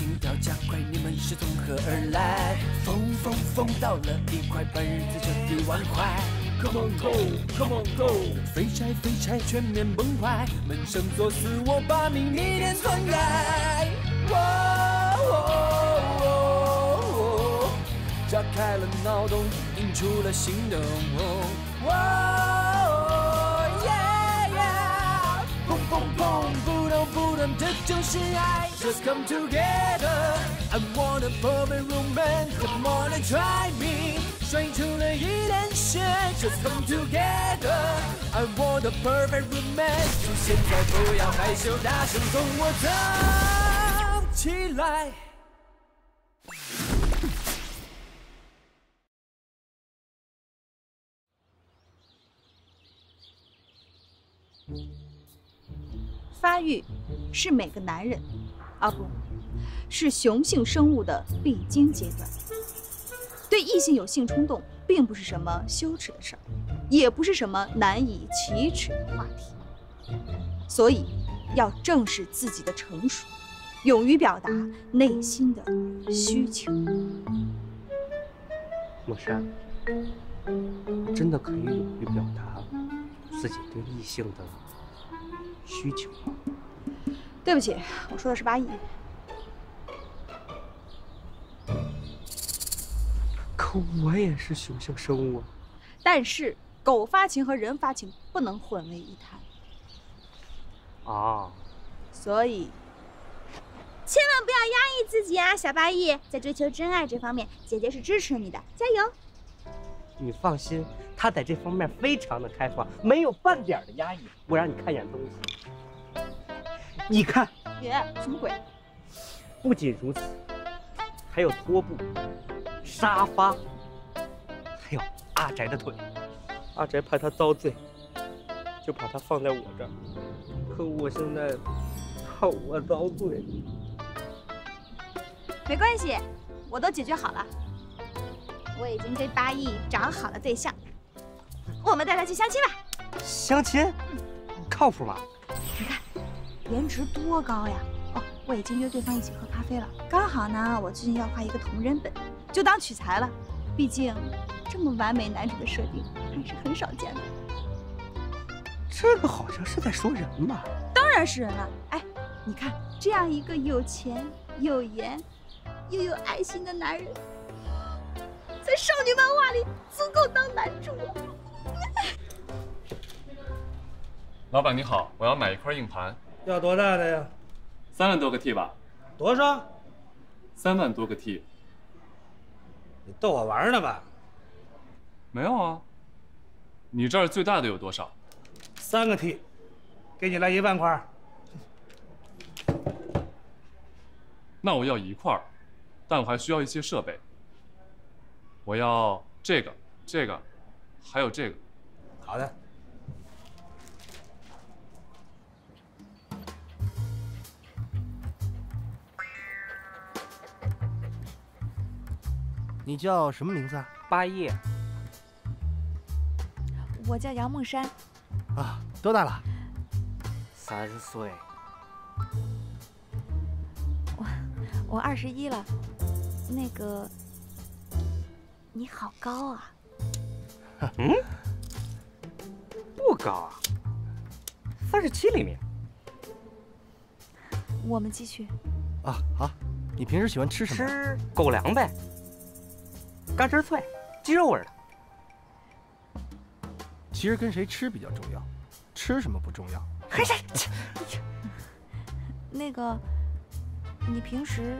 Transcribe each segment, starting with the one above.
心跳加快，你们是从何而来？疯到了一块半，日子就1万块。Come on go，Come on go， 废柴全面崩坏，闷声作死，我把命你的存在。哦，炸开了脑洞，引出了心动。哦耶，砰砰砰。 这就是爱 ，Just come together. I want a perfect romance. Come on and try me. 摔出了一脸血 ，Just come together. I want a perfect romance. 就现在，不要害羞，大声从我跳起来。发育。 是每个男人，不，是雄性生物的必经阶段。对异性有性冲动，并不是什么羞耻的事儿，也不是什么难以启齿的话题。所以，要正视自己的成熟，勇于表达内心的需求。莫山，真的可以勇于表达自己对异性的需求吗？ 对不起，我说的是8亿。可我也是雄性生物啊。但是狗发情和人发情不能混为一谈。啊。所以，千万不要压抑自己啊，小8亿，在追求真爱这方面，姐姐是支持你的，加油！你放心，她在这方面非常的开放，没有半点的压抑。我让你看一眼东西。 你看，爷，什么鬼？不仅如此，还有拖布、沙发，还有阿宅的腿。阿宅怕他遭罪，就把他放在我这儿。可我现在怕我遭罪。没关系，我都解决好了。我已经给8亿找好了对象，我们带他去相亲吧。相亲？靠谱吗？你看。 颜值多高呀！哦，我已经约对方一起喝咖啡了。刚好呢，我最近要画一个同人本，就当取材了。毕竟，这么完美男主的设定还是很少见的。这个好像是在说人吧？当然是人了。哎，你看，这样一个有钱、有颜、又有爱心的男人，在少女漫画里足够当男主了。老板你好，我要买一块硬盘。 要多大的呀？3万多个 T 吧。多少？3万多个 T。你逗我玩呢吧？没有啊。你这儿最大的有多少？3个 T， 给你来1万块。那我要1块，但我还需要一些设备。我要这个、这个，还有这个。好的。 你叫什么名字啊？8亿。我叫杨梦山。啊，多大了？3岁。我21了。那个，你好高啊。嗯？不高啊，37厘米。我们继续。啊，好。你平时喜欢吃什么？吃狗粮呗。 嘎吱脆，鸡肉味的。其实跟谁吃比较重要，吃什么不重要。还谁？那个，你平时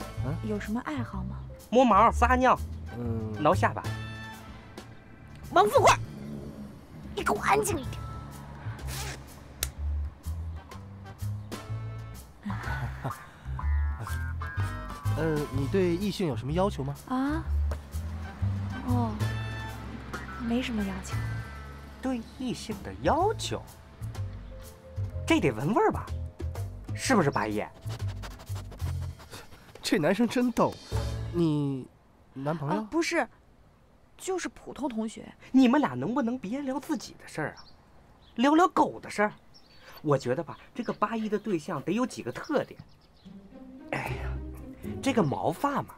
有什么爱好吗？摸毛、撒尿，挠下巴。王富贵，你给我安静一点。你对异性有什么要求吗？啊？ 哦，没什么要求。对异性的要求，这得闻味儿吧？是不是8亿？这男生真逗。你男朋友？不是，就是普通同学。你们俩能不能别聊自己的事儿啊？聊聊狗的事儿。我觉得吧，这个8亿的对象得有几个特点。哎呀，这个毛发嘛，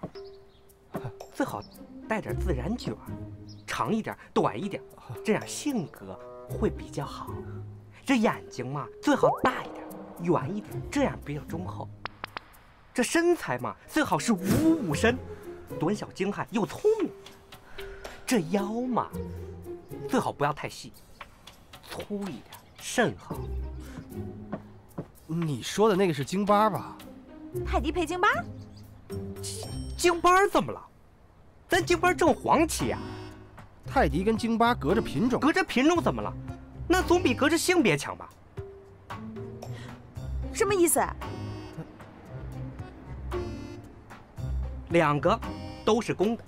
最好带点自然卷，长一点，短一点，这样性格会比较好。这眼睛嘛，最好大一点，圆一点，这样比较忠厚。这身材嘛，最好是5'5"，短小精悍又聪明。这腰嘛，最好不要太细，粗一点甚好。你说的那个是京巴吧？泰迪配京巴？京巴怎么了？咱京巴正黄旗呀。泰迪跟京巴隔着品种，隔着品种怎么了？那总比隔着性别强吧？什么意思？两个都是公的。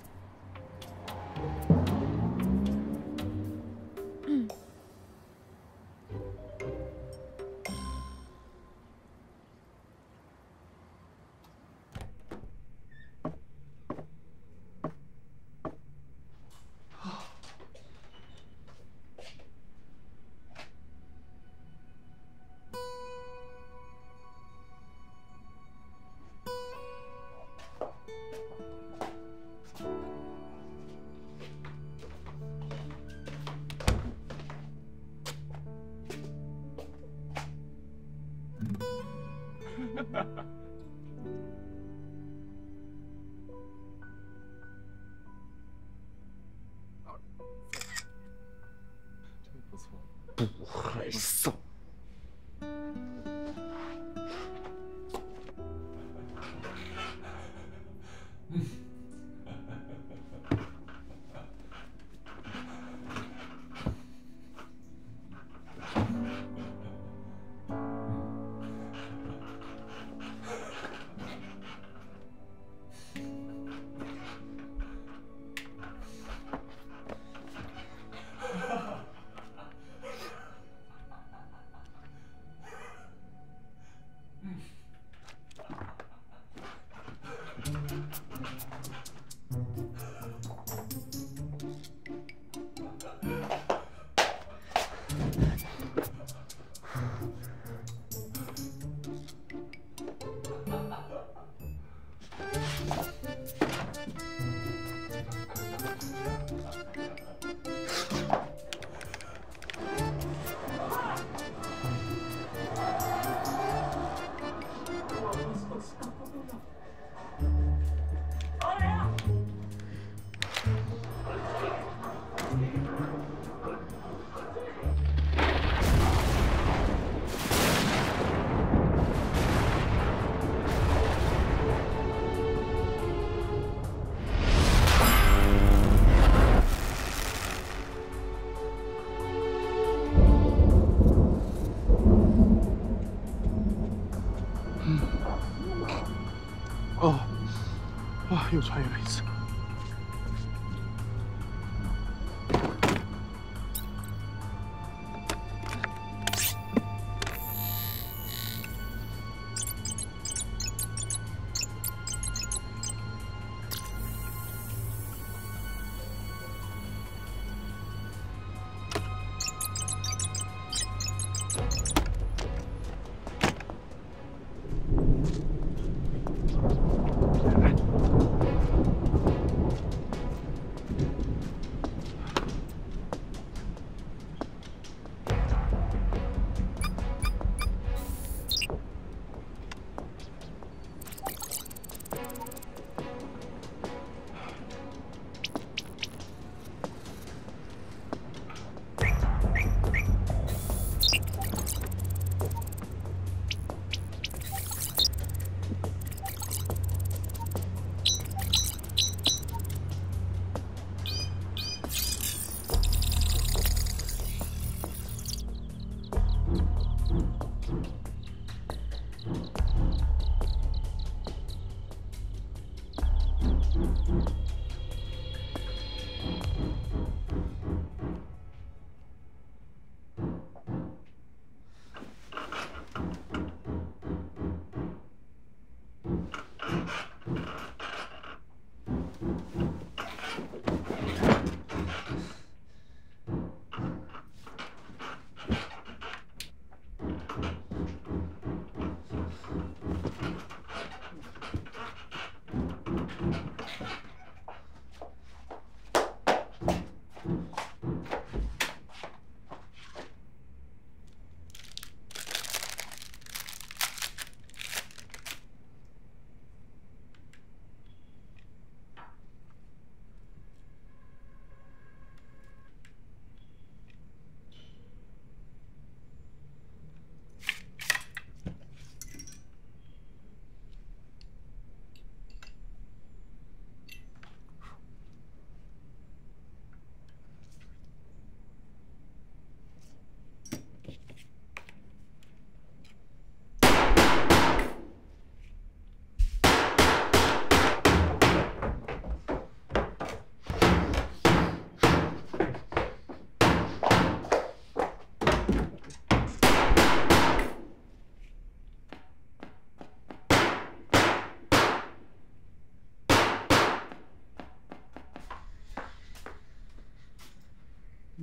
又穿越了一次。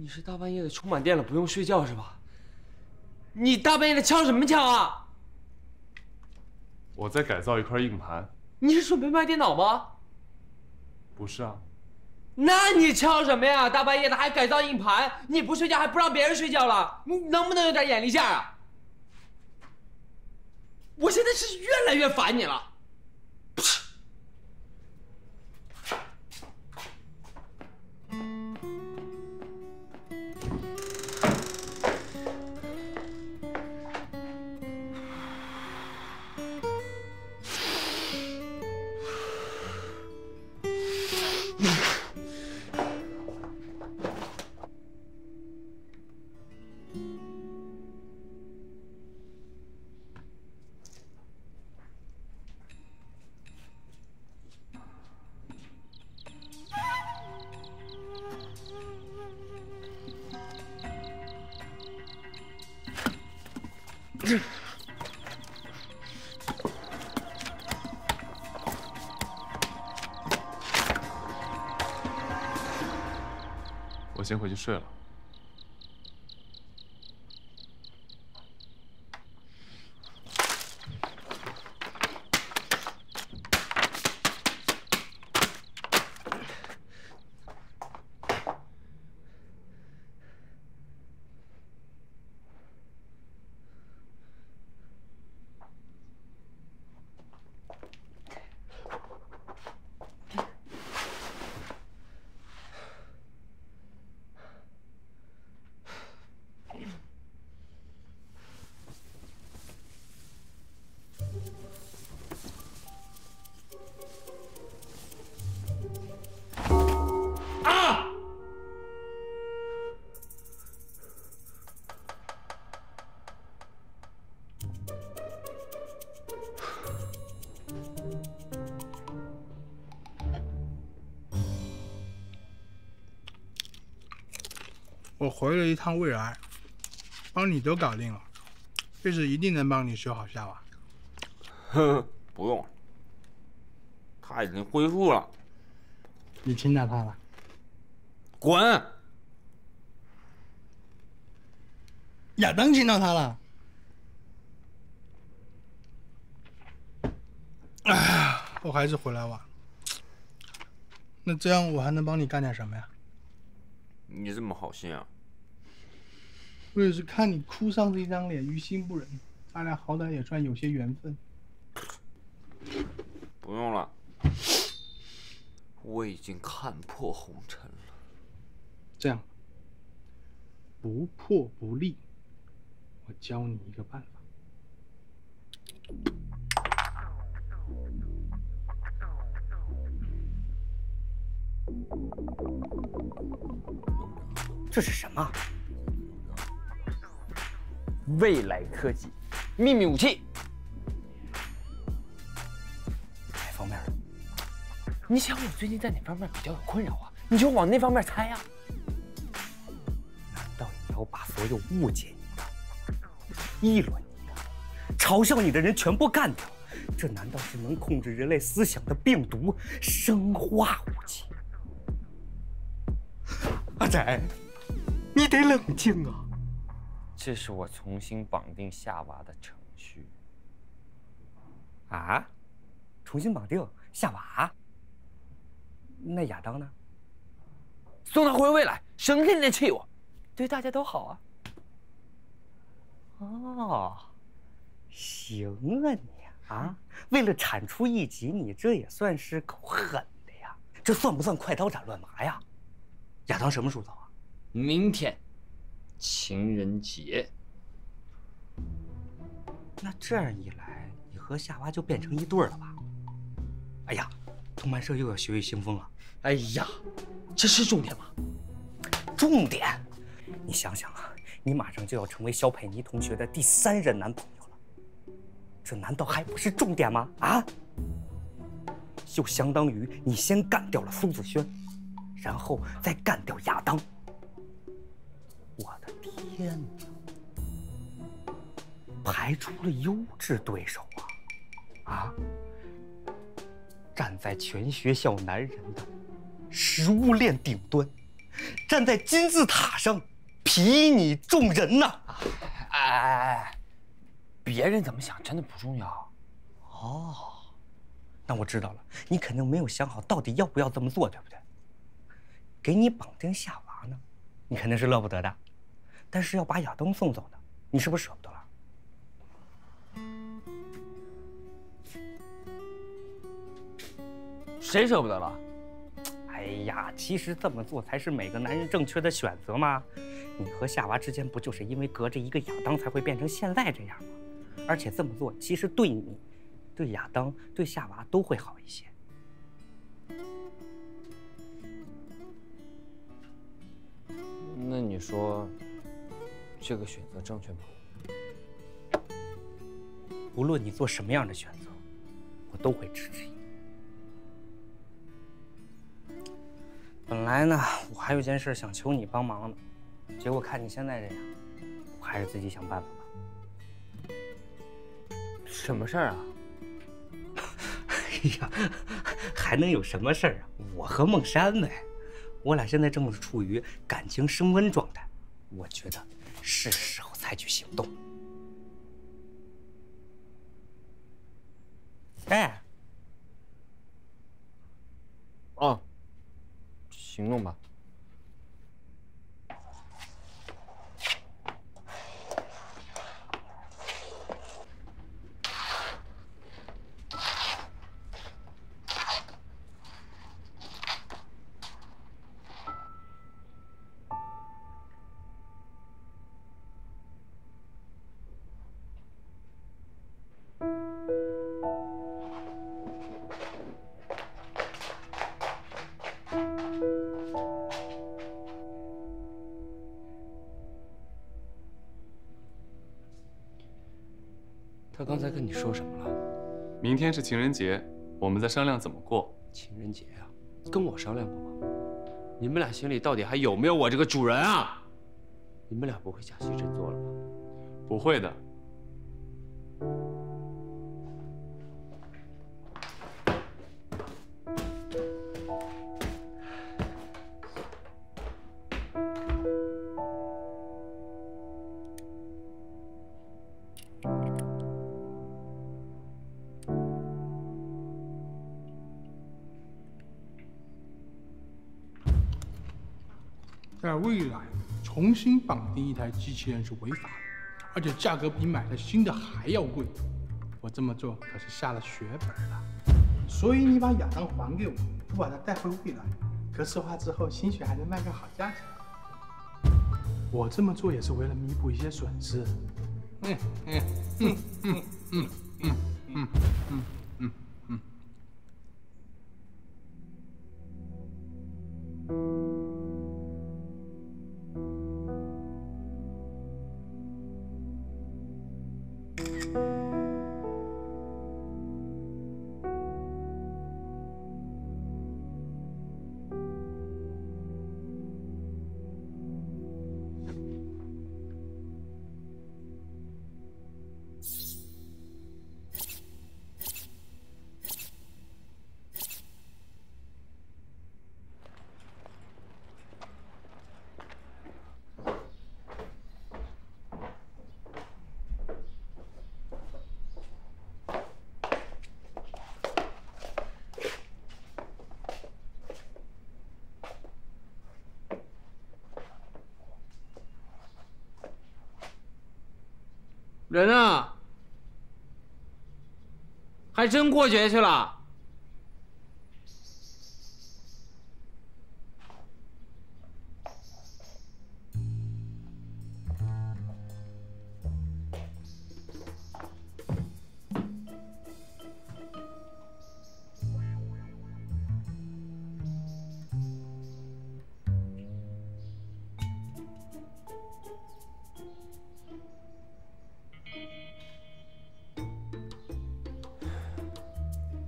你是大半夜的充满电了，不用睡觉是吧？你大半夜的敲什么敲啊？我在改造一块硬盘。你是准备卖电脑吗？不是啊。那你敲什么呀？大半夜的还改造硬盘？你不睡觉还不让别人睡觉了？你能不能有点眼力见啊？我现在是越来越烦你了。 我先回去睡了。我回了一趟未来，帮你都搞定了，这次一定能帮你修好夏娃。哼，不用，他已经恢复了。你听到他了？滚！亚当听到他了。哎，我还是回来晚。那这样我还能帮你干点什么呀？ 你这么好心啊！我也是看你哭丧着一张脸，于心不忍。咱俩好歹也算有些缘分。不用了，我已经看破红尘了。这样，不破不立。我教你一个办法。 这是什么？未来科技，秘密武器。哪方面？你想我最近在哪方面比较有困扰啊？你就往那方面猜啊。难道你要把所有误解你的、议论你的、嘲笑你的人全部干掉？这难道是能控制人类思想的病毒、生化武器？ 阿仔，你得冷静啊！这是我重新绑定夏娃的程序。啊？重新绑定夏娃？那亚当呢？送他回未来，省得你气我，对大家都好啊。哦，行啊你啊！为了产出一集，你这也算是够狠的呀！这算不算快刀斩乱麻呀？ 亚当什么时候到啊？明天，情人节。那这样一来，你和夏娃就变成一对了吧？哎呀，动漫社又要学艺兴风了。哎呀，这是重点吗？重点！你想想啊，你马上就要成为肖佩妮同学的第三任男朋友了，这难道还不是重点吗？啊？就相当于你先干掉了苏子轩。 然后再干掉亚当！我的天哪，排除了优质对手啊！啊，站在全学校男人的食物链顶端，站在金字塔上睥睨众人呐！哎，别人怎么想真的不重要。哦，那我知道了，你肯定没有想好到底要不要这么做，对不对？给你绑定夏娃呢，你肯定是乐不得的，但是要把亚当送走呢，你是不是舍不得了？ 谁舍不得了？哎呀，其实这么做才是每个男人正确的选择嘛。你和夏娃之间不就是因为隔着一个亚当才会变成现在这样吗？而且这么做其实对你、对亚当、对夏娃都会好一些。那你说，这个选择正确吗？无论你做什么样的选择，我都会支持你。 本来呢，我还有件事想求你帮忙呢，结果看你现在这样，我还是自己想办法吧。什么事儿啊？哎呀，还能有什么事儿啊？我和孟山呗，我俩现在正处于感情升温状态，我觉得是时候采取行动。哎，哦。 行动吧。他刚才跟你说什么了？明天是情人节，我们在商量怎么过。情人节啊，跟我商量过吗？你们俩心里到底还有没有我这个主人啊？你们俩不会假戏真做了吧？不会的。在未来，重新绑定一台机器人是违法的，而且价格比买了新的还要贵。我这么做可是下了血本了。所以你把亚当还给我，我把他带回未来，格式化之后，兴许还能卖个好价钱。我这么做也是为了弥补一些损失。人呢？还真过节去了。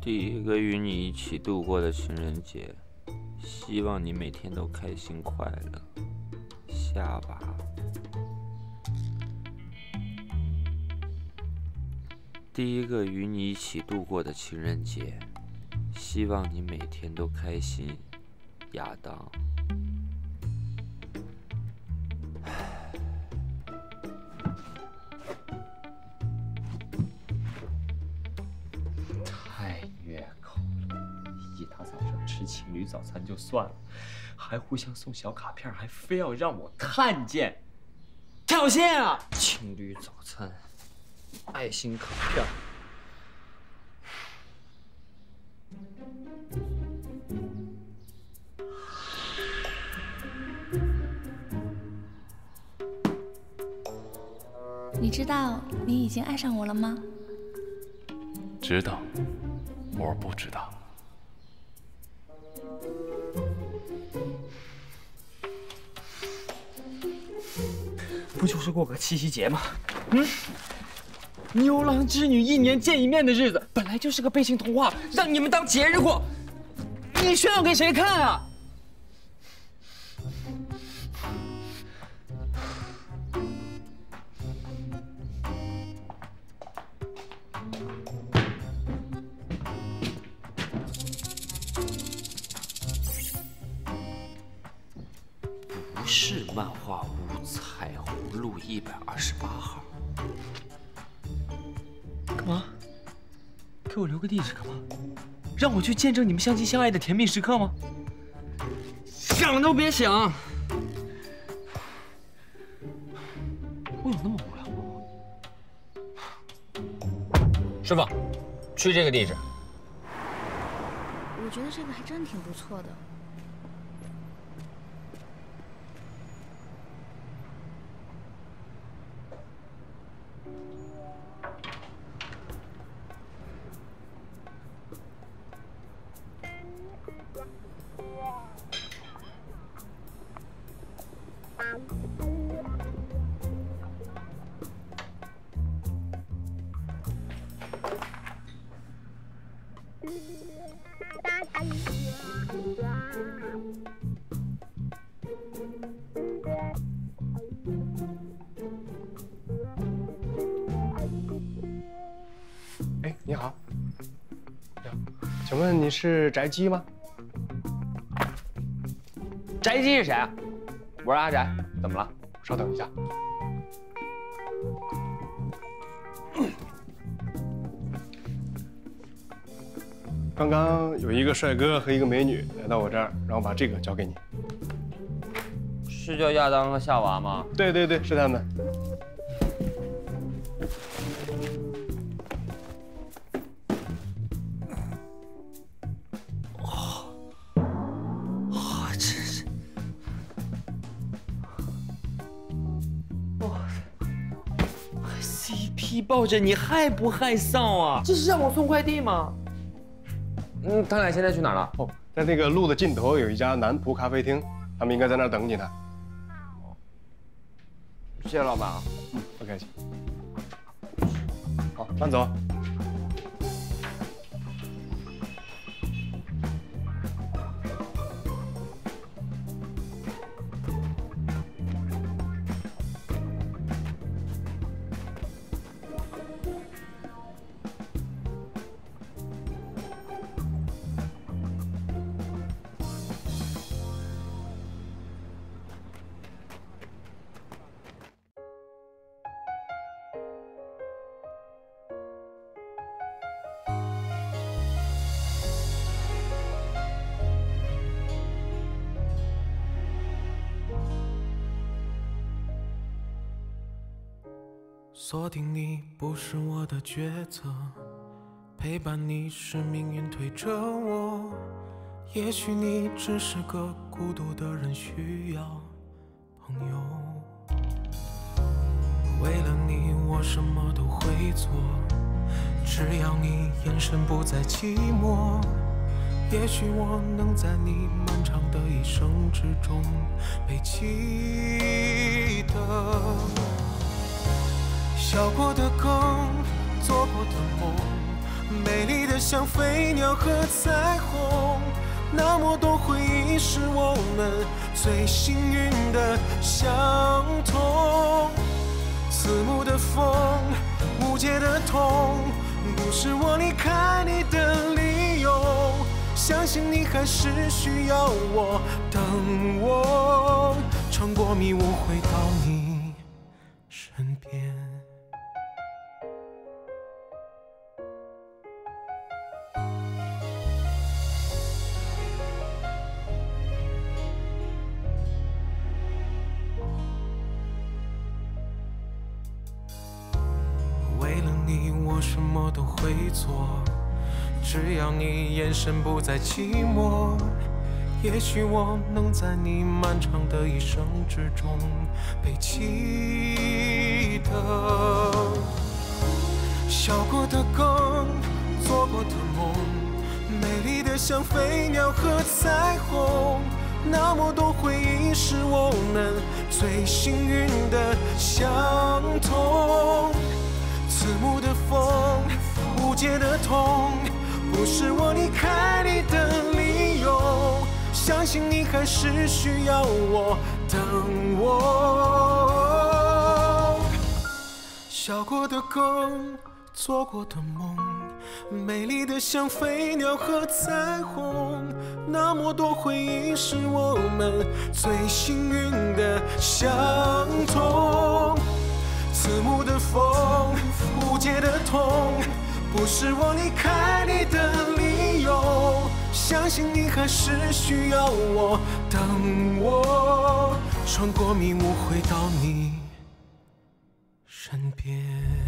第一个与你一起度过的情人节，希望你每天都开心快乐，夏娃。第一个与你一起度过的情人节，希望你每天都开心，亚当。虐口了。一大早上吃情侣早餐就算了，还互相送小卡片，还非要让我看见，挑衅啊！情侣早餐，爱心卡片。 你知道你已经爱上我了吗？知道，我不知道。不就是过个七夕节吗？嗯，牛郎织女一年见一面的日子，本来就是个悲情童话，让你们当节日过，你炫耀给谁看啊？ 是漫画屋彩虹路128号。干嘛？给我留个地址干嘛？让我去见证你们相亲相爱的甜蜜时刻吗？想都别想！我有那么无聊吗？师傅，去这个地址。我觉得这个还真挺不错的。 哎，你好，请问你是翟基吗？翟基是谁啊？我是阿翟，怎么了？稍等一下。 刚刚有一个帅哥和一个美女来到我这儿，让我把这个交给你。是叫亚当和夏娃吗？对对对，是他们。哦，啊，真是，哇塞 ！CP 抱着你害不害臊啊？这是让我送快递吗？ 嗯，他俩现在去哪儿了？哦，在那个路的尽头有一家南浦咖啡厅，他们应该在那儿等你呢。谢谢老板啊，嗯，不客气。好，慢走。锁定你不是我的抉择，陪伴你是命运推着我。也许你只是个孤独的人，需要朋友。为了你，我什么都会做，只要你眼神不再寂寞。也许我能在你漫长的一生之中被记得。 笑过的梗，做过的梦，美丽的像飞鸟和彩虹，那么多回忆是我们最幸运的相同。刺目的风，无解的痛，不是我离开你的理由。相信你还是需要我，等我穿过迷雾回到你身边。都会做。只要你眼神不再寂寞，也许我能在你漫长的一生之中被记得。笑过的歌，做过的梦，美丽的像飞鸟和彩虹。 那么多回忆是我们最幸运的相同。刺目的风，无解的痛，不是我离开你的理由。相信你还是需要我，等我。笑过的歌，做过的梦。 美丽的像飞鸟和彩虹，那么多回忆是我们最幸运的相同。刺目的风，无解的痛，不是我离开你的理由。相信你还是需要我，等我穿过迷雾回到你身边。